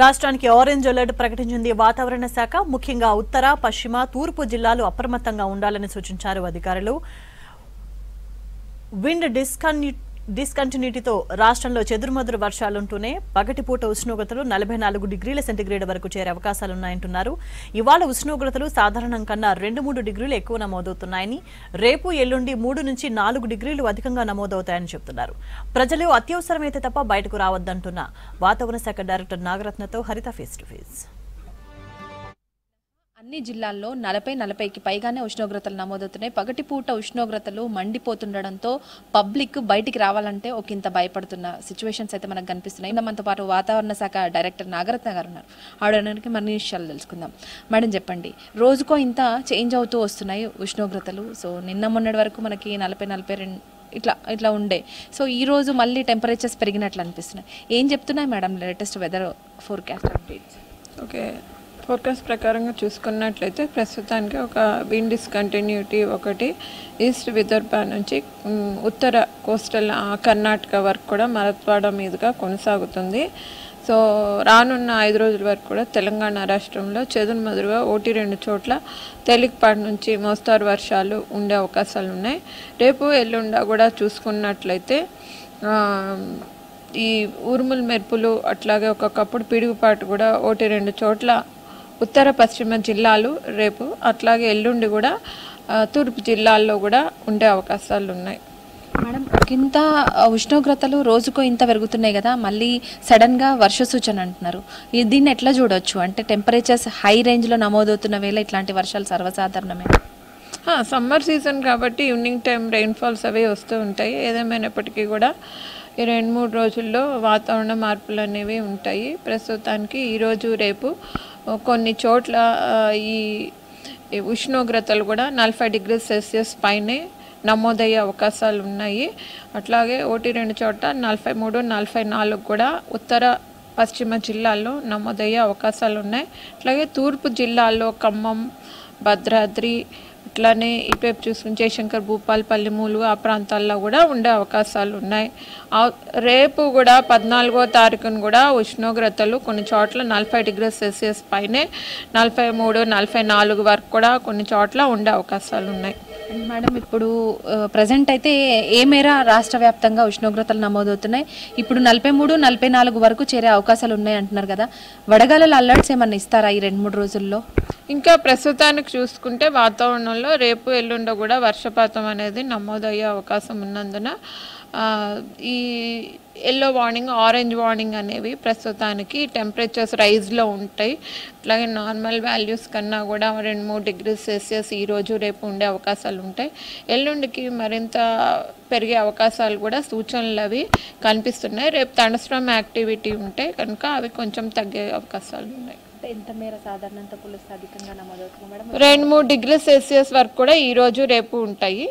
రాష్ట్రానికి orange alert ప్రకటించింది వాతావరణ శాఖ ముఖ్యంగా ఉత్తర పశ్చిమ తూర్పు జిల్లాలు అప్రమత్తంగా ఉండాలని సూచించారు అధికారులు విండ్ డిస్కంటిన్యూటీ తో రాష్ట్రంలో చెదురుమదురు వర్షాలుంటూనే పగటిపూట ఉష్ణోగ్రతలు 44 డిగ్రీల సెంటీగ్రేడ్ వరకు చేరే అవకాశాలు ఉన్నాయంటున్నారు ఇవాళ ఉష్ణోగ్రతలు సాధారణం కన్నా 2-3 డిగ్రీలు ఎక్కువ నమోదవుతున్నాయని రేపు ఎల్లుండి 3-4 డిగ్రీలు అధికంగా నమోదవుతాయని చెప్తున్నారు ప్రజలు అత్యవసరమైతే తప్ప బయటకు రావద్దంటున్న వాతావరణ శాఖ డైరెక్టర్ నాగరత్నతో హరిత ఫేస్ టు ఫేస్ అన్ని జిల్లాల్లో 40-40 కి పైగానే ఉష్ణోగ్రతలు నమోదవుతున్నాయి పగటిపూట ఉష్ణోగ్రతలు మండిపోతుండడంతో పబ్లిక్ బయటికి రావాలంటే ఒకంత భయపడుతున్న సిచువేషన్స్ అయితే మనకు కనిపిస్తున్నాయి మనతో పాటు వాతావరణ శాఖ డైరెక్టర్ నాగరత్న గారు ఉన్నారు ఆడడానికి మరిన్ని విషయాలు తెలుసుకుందాం మేడం చెప్పండి రోజుకో ఇంత చేంజ్ అవుతూ వస్తున్నాయి ఉష్ణోగ్రతలు సో నిన్న మొన్నటి వరకు మనకి 40-42 ఇట్లా ఉండే సో ఈ రోజు మళ్ళీ టెంపరేచర్స్ పెరిగినట్లు అనిపిస్తున్నాయి ఏం చెప్తున్నాయి madam latest weather forecast updates okay forecast प्रकार चूसते प्रस्ता विंड डिस्कंटिन्यूटी ईस्ट विदर्भा नीचे उत्तर कोस्टल कर्नाटक वरक मरत्वाड़ मीदुगा कोनसागुतुंदी सो రానున్న 5 రోజుల వరకు తెలంగాణ రాష్ట్రంలో చెదురుమదురుగా 1-2 చోట్ల తేలికపాటి నుంచి మోస్తరు వర్షాలు ఉండే అవకాశాలు ఉన్నాయి రేపు ఎల్లుండా కూడా చూసుకున్నట్లయితే ఈ ఉరుములు మెరుపులు అట్లాగే ఒకప్పుడు పిడుగుపాటు కూడా 1-2 చోట్ల ఉత్తర పశ్చిమ జిల్లాలు రేపు అట్లాగే ఎల్లుండి కూడా తూర్పు జిల్లాల్లో కూడా ఉండే అవకాశాలు ఉన్నాయి మేడం ఇంత ఉష్ణోగ్రతలు రోజుకో ఇంత పెరుగుతున్నాయి కదా మళ్ళీ సడన్ గా వర్ష సూచన అంటున్నారు దీన్ని ఎట్లా చూడొచ్చు అంటే టెంపరేచర్స్ హై రేంజ్ లో నమోదవుతున్న వేళ ఇట్లాంటి వర్షాలు సర్వసాధారణమే సమ్మర్ సీజన్ కాబట్టి ఈవినింగ్ టైం రెయిన్ ఫాల్స్ అవే వస్తూ ఉంటాయి ఏదేమైనప్పటికీ కూడా ఈ 2-3 రోజుల్లో వాతావరణ మార్పులు అనేవి ఉంటాయి ప్రస్తుతానికి ఈ రోజు రేపు కొన్ని చోట్ల ఈ ఉష్ణోగ్రతలు కూడా 40 డిగ్రీల సెల్సియస్ పైనే నమోదయ్యే అవకాశాలు ఉన్నాయి అట్లాగే 1-2 చోట్ల 43-44 కూడా ఉత్తర పశ్చిమ జిల్లాల్లో నమోదయ్యే అవకాశాలు ఉన్నాయి అట్లాగే తూర్పు జిల్లాల్లో ఖమ్మం భద్రాద్రి అట్లానే ఇటువైపు చూసుకుని జయశంకర్ భూపాలపల్లి మూలు ఆ ప్రాంతాల్లో కూడా ఉండే అవకాశాలు ఉన్నాయి రేపు కూడా 14వ తారీఖును కూడా ఉష్ణోగ్రతలు కొన్ని చోట్ల 40 డిగ్రీల సెల్సియస్ పైనే 43-44 వరకు కూడా కొన్ని చోట్ల ఉండే అవకాశాలు ఉన్నాయి మేడం ఇప్పుడు ప్రజెంట్ అయితే ఏ మేర రాష్ట్ర వ్యాప్తంగా ఉష్ణోగ్రతలు నమోదవుతున్నాయి ఇప్పుడు 43-44 వరకు చేరే అవకాశాలు ఉన్నాయి అంటున్నారు కదా వడగాలుల అలర్ట్స్ ఏమన్నా ఇస్తారా ఈ 2-3 రోజుల్లో ఇంకా ప్రస్తుతానికి చూసుకుంటే వాతావరణంలో రేపు ఎల్లుండ కూడా వర్షపాతం అనేది నమోదయ్యే అవకాశం ఉన్నందున ఈ ఎల్లో వార్నింగ్ ఆరెంజ్ వార్నింగ్ అనేవి ప్రస్తుతానికి టెంపరేచర్స్ రైజ్లో ఉంటాయి అట్లాగే నార్మల్ వాల్యూస్ కన్నా కూడా 2-3 డిగ్రీ సెల్సియస్ ఈరోజు రేపు ఉండే అవకాశాలు ఉంటాయి ఎల్లుండికి మరింత పెరిగే అవకాశాలు కూడా సూచనలు అవి కనిపిస్తున్నాయి రేపు థండర్‌స్టార్మ్ యాక్టివిటీ ఉంటే కనుక అవి కొంచెం తగ్గే అవకాశాలు ఉన్నాయి 2-3 డిగ్రీల సెల్సియస్ వరకు కూడా ఈరోజు రేపు ఉంటాయి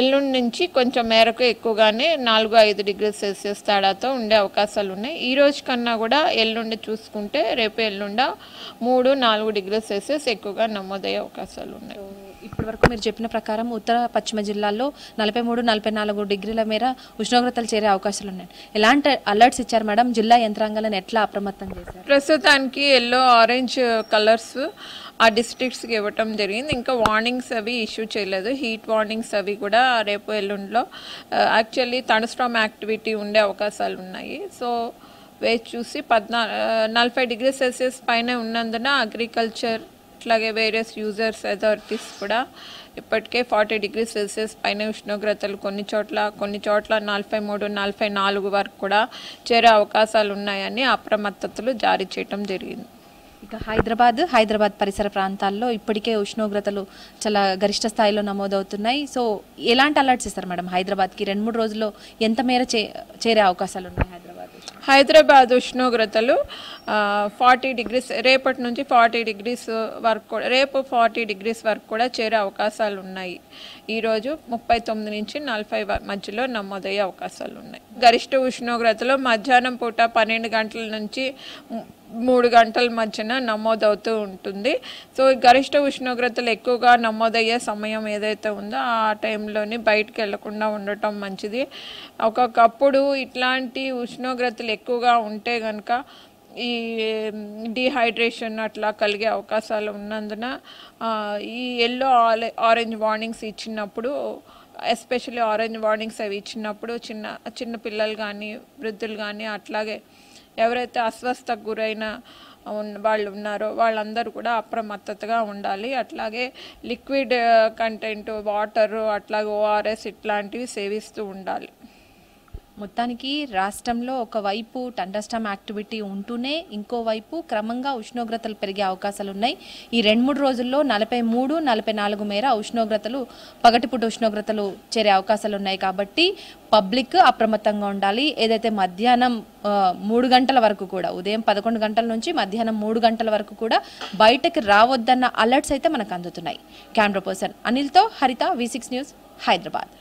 ఎల్లుండి నుంచి కొంచెం మేరకు ఎక్కువగానే 4-5 డిగ్రీల సెల్సియస్ తేడాతో ఉండే అవకాశాలు ఉన్నాయి ఈ రోజు కన్నా కూడా ఎల్లుండి చూసుకుంటే రేపు ఎల్లుండ 3-4 డిగ్రీల సెల్సియస్ ఎక్కువగా నమోదయ్యే అవకాశాలు ఉన్నాయి ఇప్పటి వరకు మీరు చెప్పిన ప్రకారం ఉత్తర పశ్చిమ జిల్లాల్లో 43-44 డిగ్రీల మేర ఉష్ణోగ్రతలు చేరే అవకాశాలు ఉన్నాయి ఎలాంటి అలర్ట్స్ ఇచ్చారు మేడం జిల్లా యంత్రాంగాలను ఎట్లా అప్రమత్తం చేశారు ప్రస్తుతానికి ఎల్లో ఆరెంజ్ కలర్స్ ఆ డిస్ట్రిక్ట్స్కి ఇవ్వటం జరిగింది ఇంకా వార్నింగ్స్ అవి ఇష్యూ చేయలేదు హీట్ వార్నింగ్స్ అవి కూడా రేపు ఎల్లుండిలో యాక్చువల్లీ థండర్‌స్టార్మ్ యాక్టివిటీ ఉండే అవకాశాలు ఉన్నాయి సో వేచి చూసి 40 డిగ్రీ సెల్సియస్ పైన ఉన్నందున అగ్రికల్చర్ అట్లాగే వేరియస్ యూజర్స్ అథారిటీస్ కూడా ఇప్పటికే 40 డిగ్రీ సెల్సియస్ పైన ఉష్ణోగ్రతలు కొన్ని చోట్ల 43-44 వరకు కూడా చేరే అవకాశాలు ఉన్నాయని అప్రమత్తతలు జారీ చేయడం జరిగింది ఇక హైదరాబాద్ పరిసర ప్రాంతాల్లో ఇప్పటికే ఉష్ణోగ్రతలు చాలా గరిష్ట స్థాయిలో నమోదవుతున్నాయి సో ఎలాంటి అలర్ట్స్ ఇస్తారు మేడం హైదరాబాద్కి 2-3 రోజుల్లో ఎంత మేర చేరే అవకాశాలు ఉన్నాయి హైదరాబాద్ ఉష్ణోగ్రతలు 40 డిగ్రీస్ రేపటి నుంచి 40 డిగ్రీస్ వరకు రేపు 40 డిగ్రీస్ వరకు కూడా చేరే అవకాశాలు ఉన్నాయి ఈరోజు 39-40 మధ్యలో నమోదయ్యే అవకాశాలు ఉన్నాయి గరిష్ట ఉష్ణోగ్రతలు మధ్యాహ్నం పూట 12 గంటల నుంచి 3 గంటల మధ్యన నమోదవుతూ ఉంటుంది సో గరిష్ట ఉష్ణోగ్రతలు ఎక్కువగా నమోదయ్యే సమయం ఏదైతే ఉందో ఆ టైంలోని బయటకు వెళ్లకుండా ఉండటం మంచిది ఒక్కొక్కప్పుడు ఇట్లాంటి ఉష్ణోగ్రతలు ఎక్కువగా ఉంటే కనుక డిహైడ్రేషన్ అట్లా కలిగే అవకాశాలు ఉన్నందున ఈ yellow orange warnings ఇచ్చినప్పుడు ఎస్పెషల్లీ ఆరెంజ్ వార్నింగ్స్ అవి ఇచ్చినప్పుడు చిన్న చిన్న పిల్లలు కానీ వృద్ధులు కానీ అట్లాగే ఎవరైతే అస్వస్థతకు గురైన వాళ్ళు ఉన్నారో వాళ్ళందరూ కూడా అప్రమత్తతగా ఉండాలి. అట్లాగే లిక్విడ్ కంటెంట్ వాటర్ అట్లాగే ORS ఇట్లాంటివి సేవిస్తూ ఉండాలి. మొత్తానికి రాష్ట్రంలో ఒకవైపు టండర్స్టామ్ యాక్టివిటీ ఉంటూనే ఇంకోవైపు క్రమంగా ఉష్ణోగ్రతలు పెరిగే అవకాశాలు ఉన్నాయి. ఈ 2-3 రోజుల్లో 43-44 మేర ఉష్ణోగ్రతలు పగటిపూట ఉష్ణోగ్రతలు చేరే అవకాశాలు ఉన్నాయి. కాబట్టి పబ్లిక్ అప్రమత్తంగా ఉండాలి. ఏదైతే మధ్యాహ్నం 3 గంటల వరకు కూడా ఉదయం 11 గంటల నుంచి మధ్యాహ్నం 3 గంటల వరకు కూడా బయటకు రావద్దన్న అలర్ట్స్ అయితే మనకు అందుతున్నాయి. కెమెరా పర్సన్ అనిల్తో హరిత, V6 న్యూస్, హైదరాబాద్.